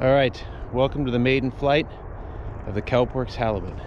All right, welcome to the maiden flight of the Kelpworks halibut.